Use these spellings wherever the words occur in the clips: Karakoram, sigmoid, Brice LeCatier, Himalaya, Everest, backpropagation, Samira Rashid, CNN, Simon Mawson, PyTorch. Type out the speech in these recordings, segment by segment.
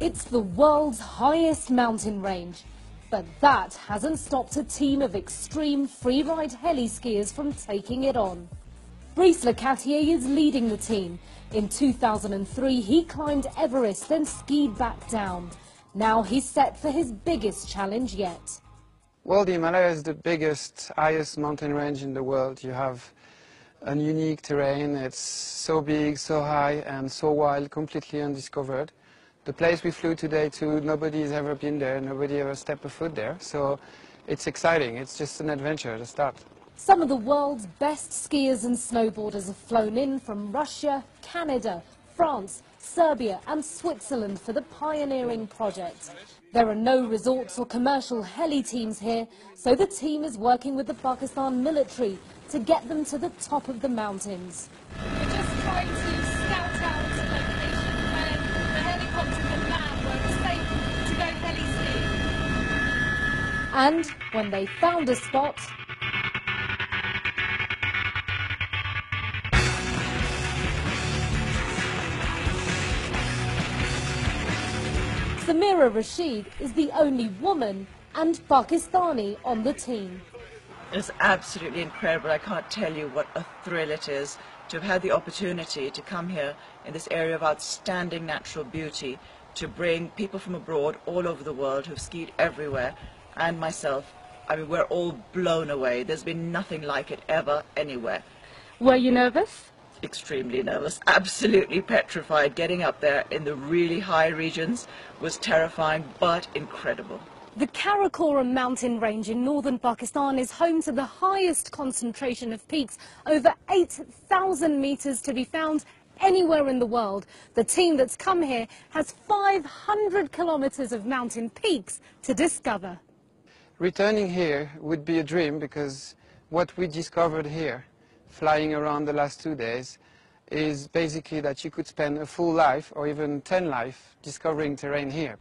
It's the world's highest mountain range, but that hasn't stopped a team of extreme freeride heli-skiers from taking it on. Brice LeCatier is leading the team. In 2003, he climbed Everest, then skied back down. Now he's set for his biggest challenge yet. Well, the Himalaya is the biggest, highest mountain range in the world. You have a unique terrain. It's so big, so high, and so wild, completely undiscovered. The place we flew today to, nobody's ever been there, nobody ever stepped a foot there. So it's exciting. It's just an adventure to start. Some of the world's best skiers and snowboarders have flown in from Russia, Canada, France, Serbia and Switzerland for the pioneering project. There are no resorts or commercial heli teams here, so the team is working with the Pakistan military to get them to the top of the mountains. We're just trying to scout out a location where the helicopter can land, where it's safe to go heli skiing. And when they found a spot, Samira Rashid is the only woman and Pakistani on the team. It's absolutely incredible. I can't tell you what a thrill it is to have had the opportunity to come here in this area of outstanding natural beauty, to bring people from abroad all over the world who've skied everywhere, and myself. I mean, we're all blown away. There's been nothing like it ever, anywhere. Were you nervous? Extremely nervous, absolutely petrified. Getting up there in the really high regions was terrifying but incredible. The Karakoram mountain range in northern Pakistan is home to the highest concentration of peaks, over 8,000 meters, to be found anywhere in the world. The team that's come here has 500 kilometers of mountain peaks to discover. Returning here would be a dream, because what we discovered here flying around the last 2 days is basically that you could spend a full life or even 10 lives discovering terrain here.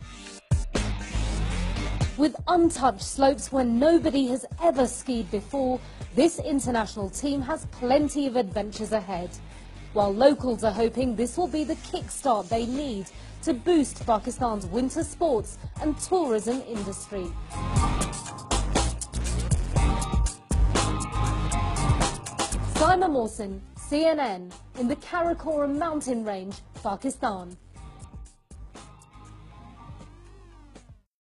With untouched slopes where nobody has ever skied before, this international team has plenty of adventures ahead, while locals are hoping this will be the kickstart they need to boost Pakistan's winter sports and tourism industry. Simon Mawson, CNN, in the Karakoram mountain range, Pakistan.